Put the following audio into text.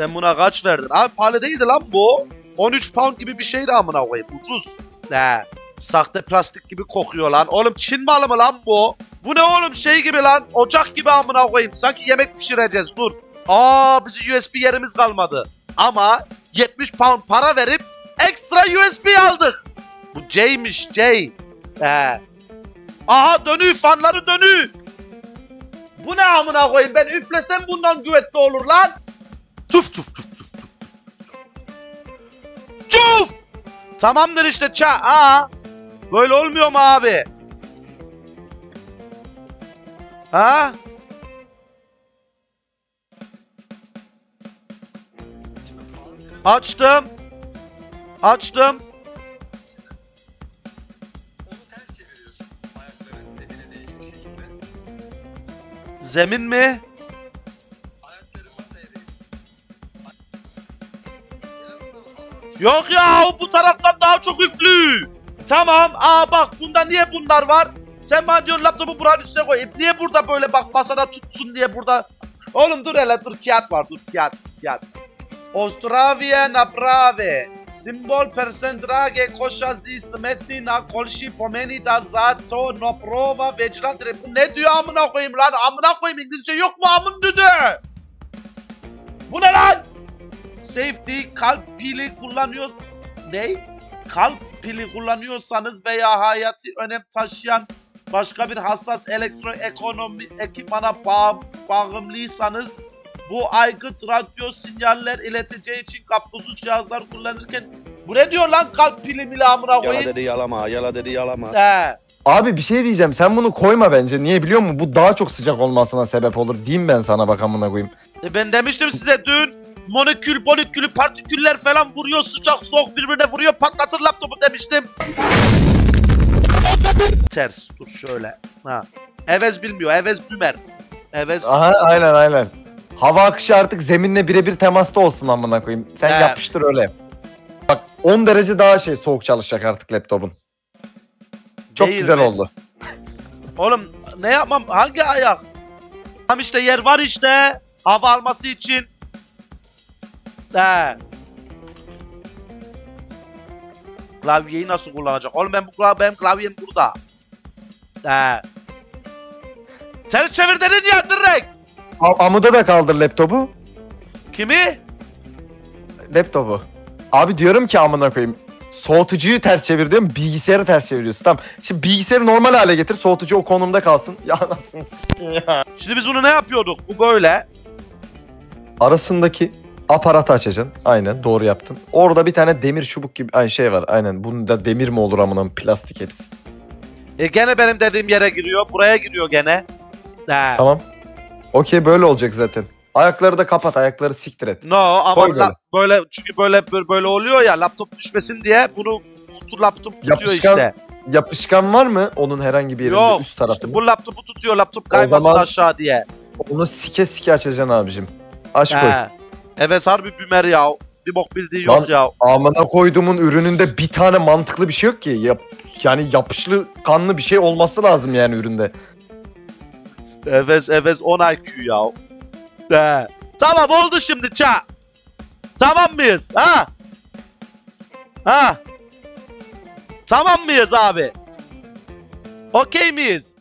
Sen buna kaç verdin? Abi pahalı değildi lan bu. 13 pound gibi bir şeydi amına koyayım. Ucuz. Ne? Sahte plastik gibi kokuyor lan. Oğlum Çin malı mı lan bu? Bu ne oğlum, şey gibi lan. Ocak gibi amına koyayım. Sanki yemek pişireceğiz. Dur. Aa, bizi USB yerimiz kalmadı. Ama 70 pound para verip ekstra USB aldık. Bu C'ymiş, C. Aha dönüyor, fanları dönüyor. Bu ne amına koyayım, ben üflesem bundan güvetli olur lan. Tuf tuf tuf tuf tuf tuf. Tamamdır işte ça. Aa, böyle olmuyor mu abi? Ha? Açtım. Açtım. Zemin mi? Yok ya, bu taraftan daha çok üflü. Tamam. Aa bak, bunda niye bunlar var? Sen bana diyorsun laptopu buranın üstüne koy. Niye burada böyle bak masada tutsun diye burada. Oğlum dur hele, dur kağıt var, dur kağıt kağıt. Ostravia naprave. Simbol persendrage koşazi smeti na kolşi pomeni da zato noprova vecrandre. Bu ne diyor amına koyayım lan? Amına koyayım, İngilizce yok mu amın düdü? Bu ne lan? Safety, kalp pili kullanıyor. Ney? Kalp pili kullanıyorsanız veya hayati önem taşıyan başka bir hassas elektroekonomi ekipmana bağımlıysanız bu aygıt radyo sinyaller ileteceği için kablosuz cihazlar kullanırken. Bu ne diyor lan, kalp pili mi amına koyayım? Yala dedi yalama, yala dedi yalama. Abi bir şey diyeceğim, sen bunu koyma bence. Niye biliyor musun? Bu daha çok sıcak olmasına sebep olur diyeyim ben sana bak amına koyayım. Ben demiştim size dün. Molekül, partiküller falan vuruyor, sıcak soğuk birbirine vuruyor, patlatır laptopu demiştim. Ters, dur şöyle. Ha. Evez bilmiyor, Evez Bümer. Evez... Aha, aynen aynen. Hava akışı artık zeminle birebir temasta olsun amına koyayım. Sen yapıştır öyle. Bak 10 derece daha şey soğuk çalışacak artık laptopun. Çok değil güzel mi oldu? Oğlum ne yapmam, hangi ayak? Tam işte yer var işte hava alması için. Klavyeyi nasıl kullanacak? Oğlum ben bu benim klavyem burada. Ters çevir dedin ya direkt. Amuda da kaldır laptopu. Kimi? Laptopu. Abi diyorum ki amına koyayım. Soğutucuyu ters çevir diyorum, bilgisayarı ters çeviriyorsun. Tamam. Şimdi bilgisayarı normal hale getir, soğutucu o konumda kalsın. Ya anasını s**in ya. Şimdi biz bunu ne yapıyorduk? Bu böyle. Arasındaki aparatı açacaksın. Aynen doğru yaptın. Orada bir tane demir çubuk gibi aynı şey var. Aynen. Bunda demir mi olur amına, plastik hepsi. Gene benim dediğim yere giriyor. Buraya giriyor gene. Tamam. Okey, böyle olacak zaten. Ayakları da kapat, ayakları siktir et. No ama böyle çünkü böyle oluyor ya, laptop düşmesin diye bunu laptop tutuyor işte. Yapışkan var mı onun herhangi bir yerinde? Yok, üst tarafı? İşte bu laptopu tutuyor, laptop kaymasın aşağı diye. Onu sike sike açacaksın abicim. Aç koy. Evet harbi Bümer ya. Bir bok bildiği yok lan, ya. Amına koyduğumun ürününde bir tane mantıklı bir şey yok ki. Yani yapışlı kanlı bir şey olması lazım yani üründe. Evet 10 IQ ya. Tamam oldu şimdi ça. Tamam mıyız? Ha? Ha? Tamam mıyız abi? Okey miyiz?